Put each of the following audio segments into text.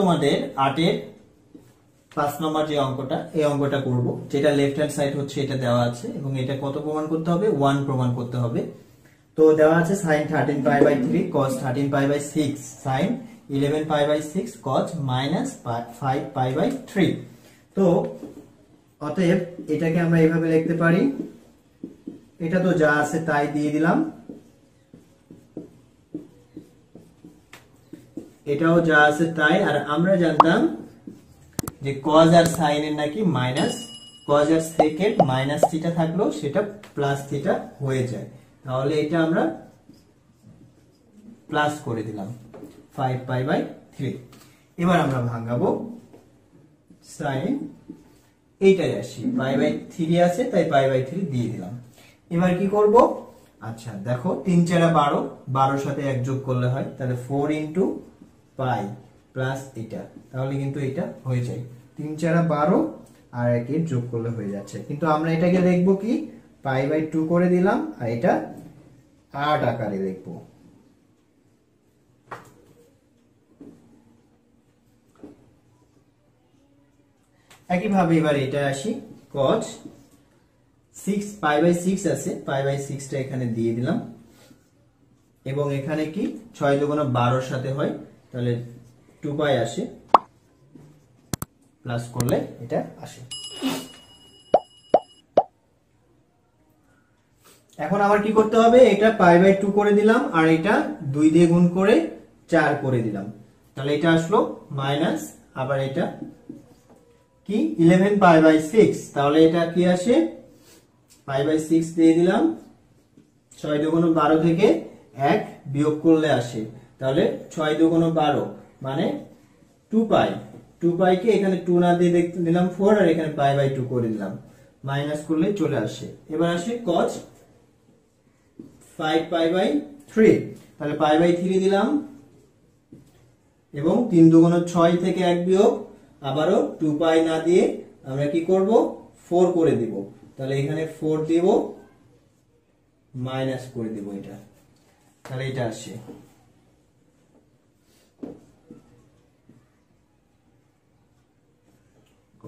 তোমাদের 8 এর 5 নম্বর যে অঙ্কটা এই অঙ্কটা করব যেটা লেফট হ্যান্ড সাইড হচ্ছে এটা দেওয়া আছে এবং এটা কত প্রমাণ করতে হবে 1 প্রমাণ করতে হবে। তো দেওয়া আছে sin 13π/3 cos 13π/6 sin 11π/6 cos -5π/3। তো অতএব এটাকে আমরা এইভাবে লিখতে পারি, এটা তো যা আছে তাই দিয়ে দিলাম, এটাও যা আছে তাই। আর আমরা জানতাম যে cos আর sin এর নাকি মাইনাস, cos আর sec এর মাইনাস থিটা থাকলো সেটা প্লাস থিটা হয়ে যায়, তাহলে এটা আমরা প্লাস করে দিলাম 5π/3। এবার আমরা ভাঙাবো sin, এইটাই আসি π/3 আছে তাই π/3 দিয়ে দিলাম। এবার কি করব, আচ্ছা দেখো 3 × 4 = 12, 12 সাথে 1 যোগ করলে হয় তাহলে 4 × π প্লাস এটা, তাহলে কিন্তু এটা হয়ে যায় 3 × 4 = 12 আর 1 এর যোগ করলে হয়ে যাচ্ছে। কিন্তু আমরা এটাকে লিখব কি π/2 করে দিলাম আর এটা 8 আকারে লিখব, একই ভাবে। এবার এটা আসি cos 6 π/6 আছে, π/6 টা এখানে দিয়ে দিলাম এবং এখানে কি 6 × 12 সাথে হয় তাহলে 2π আসে, প্লাস করলে এটা আসে। এখন আবার কি করতে হবে, এটা π/2 করে দিলাম আর এটা 2 দিয়ে গুণ করে 4 করে দিলাম, তাহলে এটা আসলো মাইনাস, আবার এটা কি 11π/6, তাহলে এটা কি আসে π/6 দিয়ে দিলাম, 6 × 12 থেকে 1 বিয়োগ করলে আসে, তাহলে 6 × 12 মানে 2π, 2π কে এখানে 2 না দিয়ে দিলাম 4 আর এখানে π/2 করে দিলাম, মাইনাস করলে চলে আসে। এবার আসে cos 5π/3, তাহলে π/3 দিলাম এবং 3 × 6 থেকে 1 বিয়োগ, আবারও 2π না দিয়ে আমরা কি করব 4 করে দিব, তাহলে এখানে 4 দিব মাইনাস করে দিব এটা, তাহলে এটা আসে।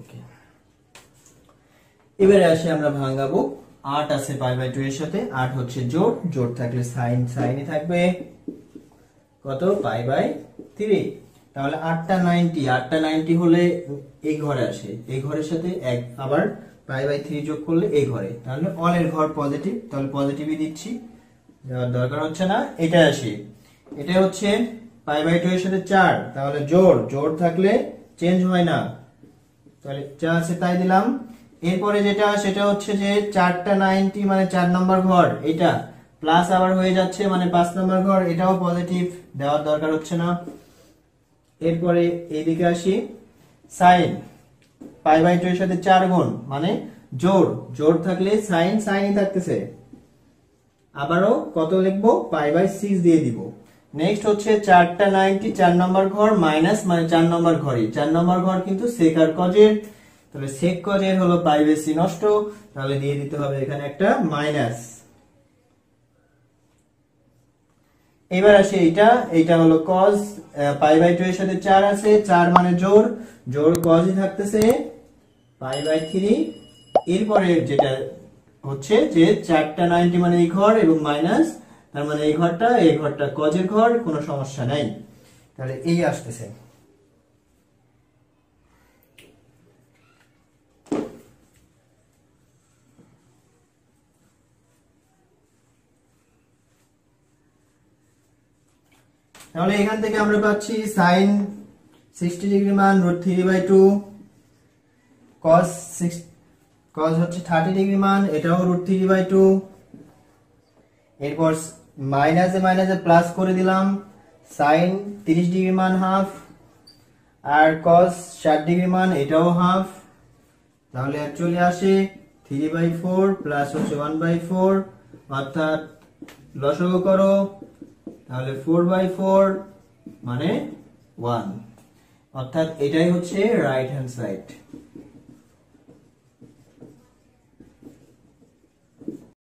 ওকে, এবারে আসে আমরা ভাঙাবো 8 আছে π/2 এর সাথে, 8 হচ্ছে জোড়, জোড় থাকলে sin sin এ থাকবে কত π/3, তাহলে 8টা 90 হলে এই ঘরে আসে, এই ঘরের সাথে 1 আবার π/3 যোগ করলে এই ঘরে, তাহলে অল এর ঘর পজিটিভ, তাহলে পজিটিভই দিচ্ছি, দেওয়ার দরকার হচ্ছে না। এটা আসে, এটা হচ্ছে π/2 এর সাথে 4, তাহলে জোড়, জোড় থাকলে চেঞ্জ হয় না, তাহলে যা আছে তাই দিলাম। এরপরে যেটা সেটা হচ্ছে যে 4টা 90 মানে 4 নম্বর ঘর, এটা প্লাস আবার হয়ে যাচ্ছে মানে 5 নম্বর ঘর, এটাও পজিটিভ, দেওয়ার দরকার হচ্ছে না। এরপরে এইদিকে আসি sin π/2 এর সাথে 4 গুণ মানে জোড়, জোড় থাকলে sin sin থাকতেছে, আবারও কত লিখবো π/6 দিয়ে দিব। নেক্সট হচ্ছে 4টা 90 4 নম্বর ঘর মাইনাস মানে 4 নম্বর ঘরে, 4 নম্বর ঘর কিন্তু sec আর cos এর, তাহলে sec cos এর হলো π/c নষ্ট, তাহলে দিয়ে দিতে হবে এখানে একটা মাইনাস। এবার আসে এইটা, এইটা হলো cos π/2 এর সাথে 4 আছে, 4 মানে জোড়, জোড় cosই থাকতেছে π/3। এরপরে যেটা হচ্ছে যে 4টা 90 মানে এই ঘর এবং মাইনাস, তার মানে এই ঘরটা cos এর ঘর, কোনো সমস্যা নাই, তাহলে এই আসতেছে। তাহলে এখান থেকে আমরা পাচ্ছি sin 60 ডিগ্রি মান √3/2, cos হচ্ছে 30 ডিগ্রি মান, এটাও √3/2, এরপর মাইনাসে মাইনাসে প্লাস করে দিলাম, sin 30 ডিগ্রি মান 1/2 আর cos 60 ডিগ্রি মান এটাও 1/2, তাহলে অ্যাকচুয়ালি আসে 3/4 প্লাস হচ্ছে 1/4, অর্থাৎ লসাগু করো তাহলে 4/4 মানে 1, অর্থাৎ এটাই হচ্ছে রাইট হ্যান্ড সাইড।